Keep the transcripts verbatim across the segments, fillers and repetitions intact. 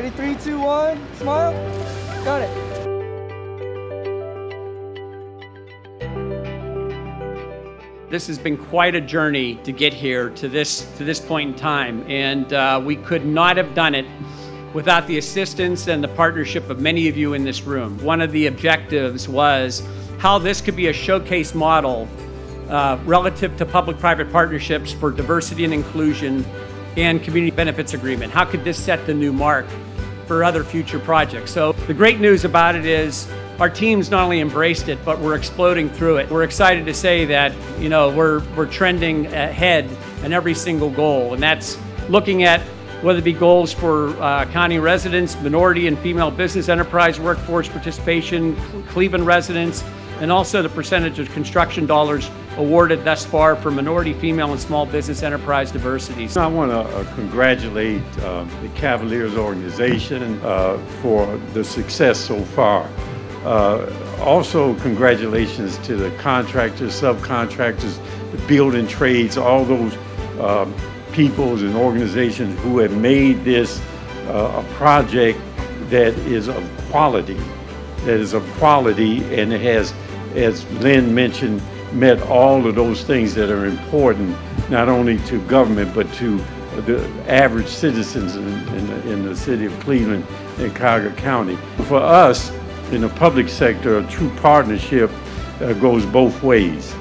Ready, three, two, one, smile. Got it. This has been quite a journey to get here to this, to this point in time, and uh, we could not have done it without the assistance and the partnership of many of you in this room. One of the objectives was how this could be a showcase model uh, relative to public-private partnerships for diversity and inclusion and community benefits agreement. How could this set the new mark for other future projects? So the great news about it is our team's not only embraced it, but we're exploding through it. We're excited to say that, you know, we're, we're trending ahead in every single goal, and that's looking at whether it be goals for uh, county residents, minority and female business enterprise workforce participation, Cleveland residents, and also the percentage of construction dollars awarded thus far for minority, female, and small business enterprise diversity. I want to uh, congratulate uh, the Cavaliers organization uh, for the success so far. Uh, also, congratulations to the contractors, subcontractors, the building trades, all those uh, peoples and organizations who have made this uh, a project that is of quality, that is of quality, and it has, as Lynn mentioned, met all of those things that are important, not only to government, but to the average citizens in, in, the, in the city of Cleveland and Cuyahoga County. For us, in the public sector, a true partnership uh, goes both ways.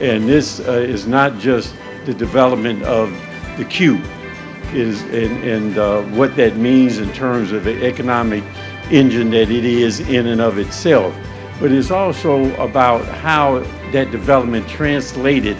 And this uh, is not just the development of the Q, it is, and, and uh, what that means in terms of the economic engine that it is in and of itself. But it's also about how that development translated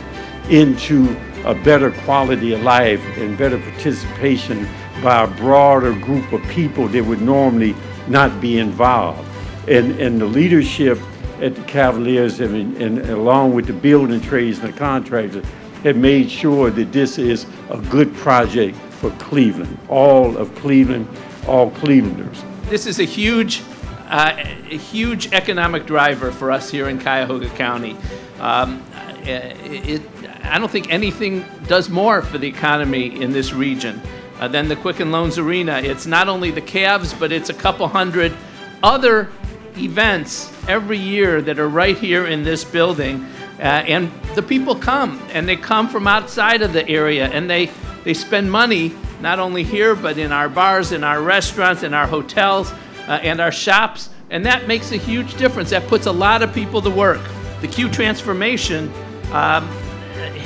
into a better quality of life and better participation by a broader group of people that would normally not be involved. And, and the leadership at the Cavaliers, and, and along with the building trades and the contractors, have made sure that this is a good project for Cleveland, all of Cleveland, all Clevelanders. This is a huge, uh, a huge economic driver for us here in Cuyahoga County. Um, it, I don't think anything does more for the economy in this region uh, than the Quicken Loans Arena. It's not only the Cavs, but it's a couple hundred other events every year that are right here in this building, uh, and the people come, and they come from outside of the area, and they they spend money not only here but in our bars, in our restaurants, in our hotels, uh, and our shops, and that makes a huge difference. That puts a lot of people to work. The Q transformation um,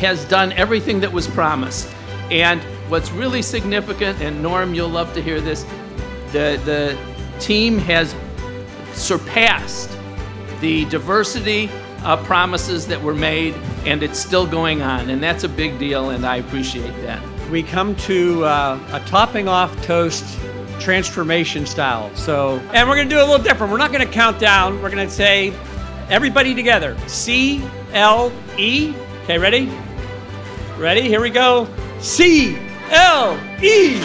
has done everything that was promised, and what's really significant, and Norm, you'll love to hear this, the the team has surpassed the diversity uh, promises that were made, and it's still going on, and that's a big deal, and I appreciate that. We come to uh, a topping off toast transformation style, so, and we're gonna do it a little different. We're not gonna count down, we're gonna say everybody together, C L E. Okay, ready? Ready, here we go, C L E.